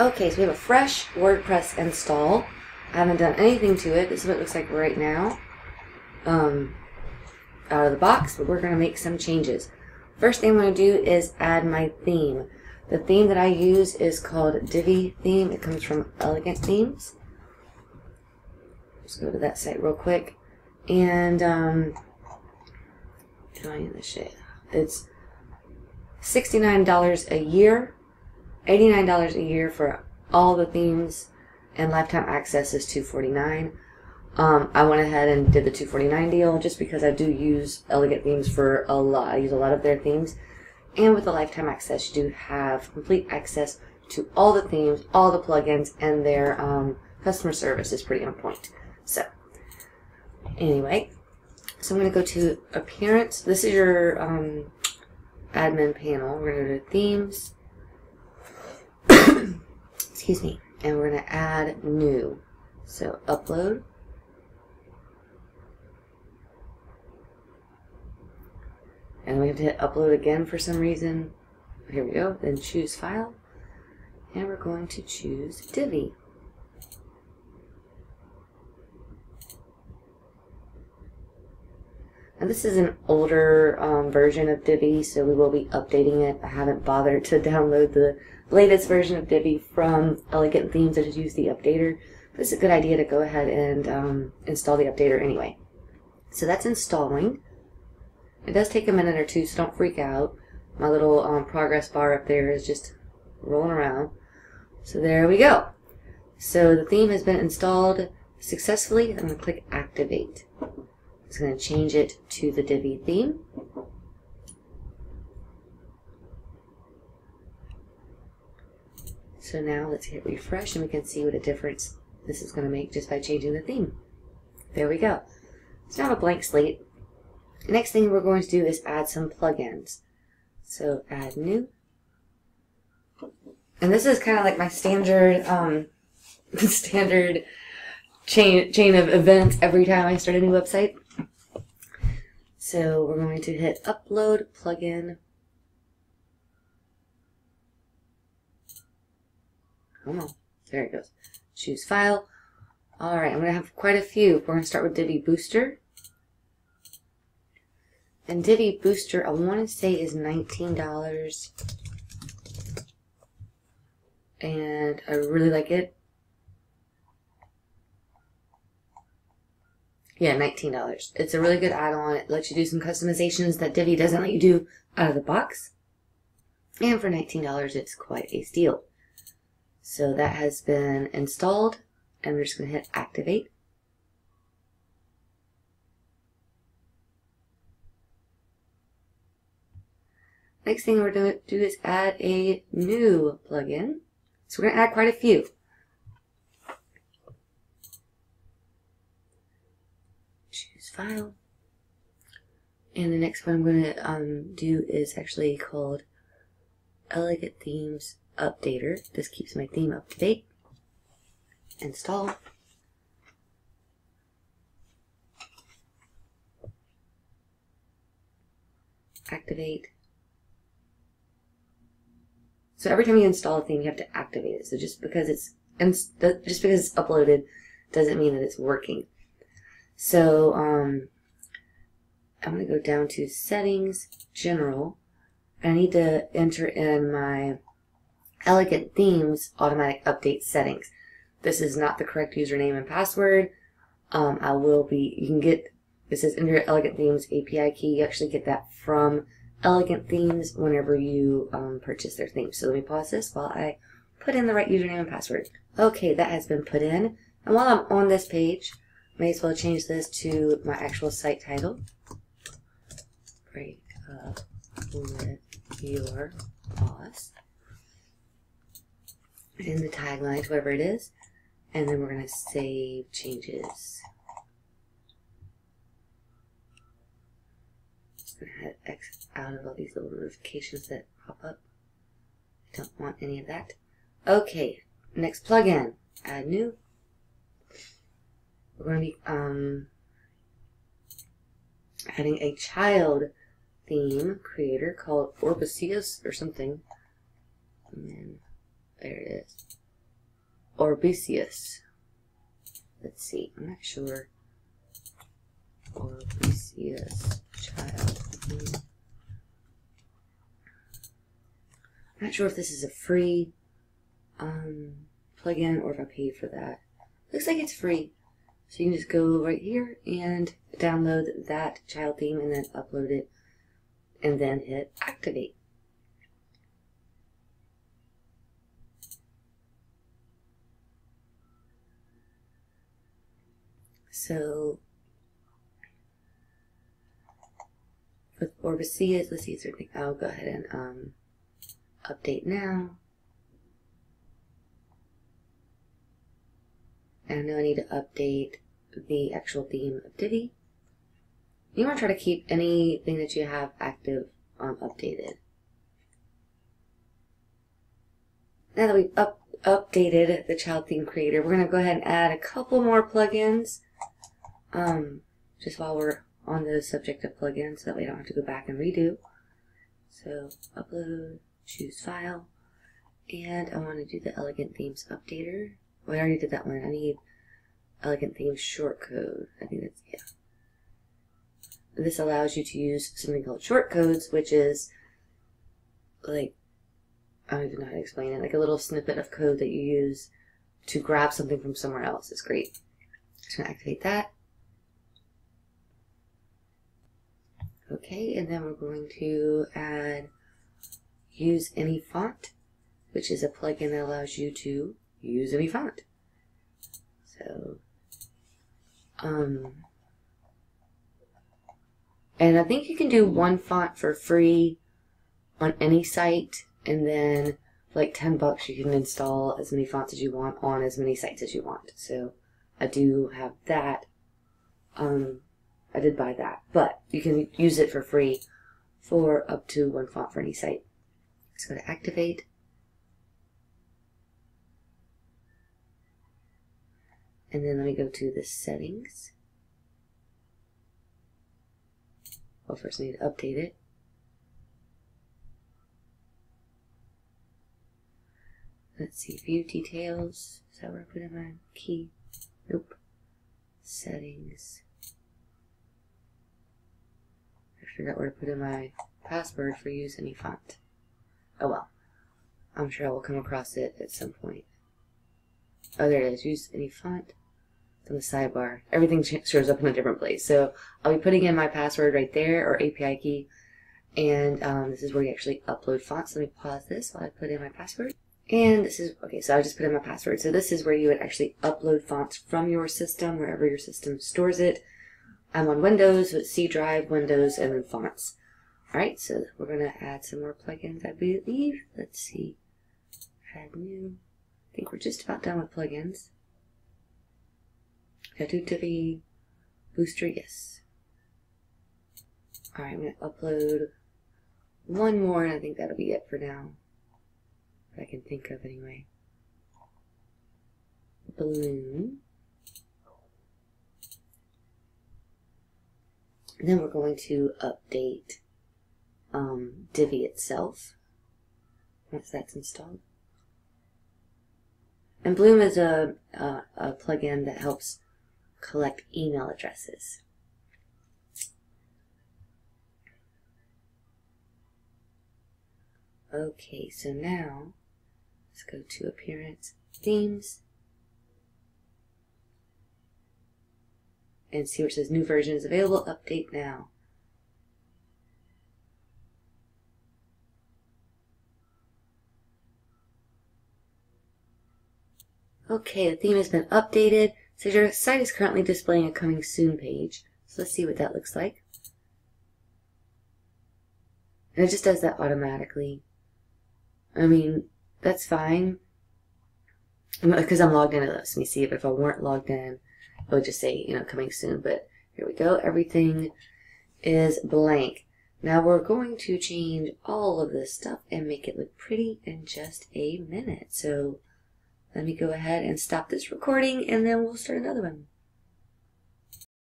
Okay, so we have a fresh WordPress install. I haven't done anything to it. This is what it looks like right now, out of the box, but we're going to make some changes. First thing I'm going to do is add my theme. The theme that I use is called Divi Theme. It comes from Elegant Themes. Let's go to that site real quick. And, it's $69 a year, $89 a year for all the themes, and lifetime access is $249. I went ahead and did the $249 deal just because I do use Elegant Themes for a lot. I use a lot of their themes. And with the lifetime access, you do have complete access to all the themes, all the plugins, and their customer service is pretty on point. So, anyway, so I'm going to go to Appearance. This is your admin panel. We're going to go to Themes. Excuse me. And we're going to add New. So, Upload. And we have to hit upload again for some reason. Here we go. Then choose file. And we're going to choose Divi. Now this is an older version of Divi, so we will be updating it. I haven't bothered to download the latest version of Divi from Elegant Themes. I just use the updater. But it's a good idea to go ahead and install the updater anyway. So that's installing. It does take a minute or two, so don't freak out. My little progress bar up there is just rolling around. So there we go. So the theme has been installed successfully. I'm going to click Activate. It's going to change it to the Divi theme. So now let's hit refresh, and we can see what a difference this is going to make just by changing the theme. There we go. It's now a blank slate. The next thing we're going to do is add some plugins. So add new. And this is kind of like my standard chain of events every time I start a new website. So we're going to hit upload plugin. Come on. There it goes. Choose file. Alright, I'm going to have quite a few. We're going to start with Divi Booster. And Divi Booster, I want to say, is $19. And I really like it. Yeah, $19. It's a really good add-on. It lets you do some customizations that Divi doesn't let you do out of the box. And for $19, it's quite a steal. So that has been installed. And we're just going to hit Activate. Next thing we're going to do is add a new plugin. So we're going to add quite a few. Choose file. And the next one I'm going to do is actually called Elegant Themes Updater. This keeps my theme up to date. Install. Activate. So every time you install a theme, you have to activate it. So just because it's uploaded doesn't mean that it's working. So I'm going to go down to Settings, General. I need to enter in my Elegant Themes automatic update settings. This is not the correct username and password. You can get, this is in your Elegant Themes API key. You actually get that from Elegant Themes whenever you purchase their theme. So let me pause this while I put in the right username and password. Okay, that has been put in. And while I'm on this page, may as well change this to my actual site title. Break up with your boss. And the tagline, whatever it is. And then we're going to save changes. I'm going to hit X out of all these little notifications that pop up. I don't want any of that. Okay, next plugin. Add new. We're going to be adding a child theme creator called Orbisius or something. And then there it is. Orbisius. Let's see, I'm not sure. Orbisius child. I'm not sure if this is a free plugin or if I paid for that. Looks like it's free. So you can just go right here and download that child theme and then upload it and then hit activate. So with Orbisius, let's see, is there anything? I'll go ahead and update now. And I know I need to update the actual theme of Divi. You want to try to keep anything that you have active updated. Now that we've updated the child theme creator, we're going to go ahead and add a couple more plugins just while we're on the subject of plugins so that we don't have to go back and redo. So upload, choose file, and I want to do the Elegant Themes Updater. Well, I already did that one. I need Elegant Themes short code. I think that's, yeah. This allows you to use something called short codes, which is like, I don't even know how to explain it, like a little snippet of code that you use to grab something from somewhere else. It's great. Just gonna activate that. Okay, and then we're going to add use any font, which is a plugin that allows you to use any font. So, and I think you can do one font for free on any site, and then for like $10 you can install as many fonts as you want on as many sites as you want. So I do have that. I did buy that, but you can use it for free for up to one font for any site. Let's go to activate. And then let me go to the settings. Well, first I need to update it. Let's see, view details. Is that where I put in my key? Nope. Settings. I forgot where to put in my password for use any font. Oh well. I'm sure I will come across it at some point. Oh, there it is. Use any font. On the sidebar, everything shows up in a different place. So I'll be putting in my password right there, or API key, and this is where you actually upload fonts. Let me pause this while I put in my password. And this is, okay, so I just put in my password. So this is where you would actually upload fonts from your system, wherever your system stores it. I'm on Windows, so it's C drive, Windows, and then fonts. All right, so we're gonna add some more plugins, I believe. Let's see, add new. I think we're just about done with plugins. Go to Divi Booster, yes. Alright, I'm going to upload one more, and I think that'll be it for now. That I can think of, anyway. Bloom. And then we're going to update Divi itself once that's installed. And Bloom is a plugin that helps collect email addresses. Okay, so now let's go to Appearance, Themes, and see where it says New Version is Available, Update Now. Okay, the theme has been updated. So your site is currently displaying a coming soon page. So let's see what that looks like. And it just does that automatically. I mean, that's fine. Because I'm logged in, it lets me see it. But if I weren't logged in, it would just say, you know, coming soon. But here we go. Everything is blank. Now we're going to change all of this stuff and make it look pretty in just a minute. So let me go ahead and stop this recording, and then we'll start another one.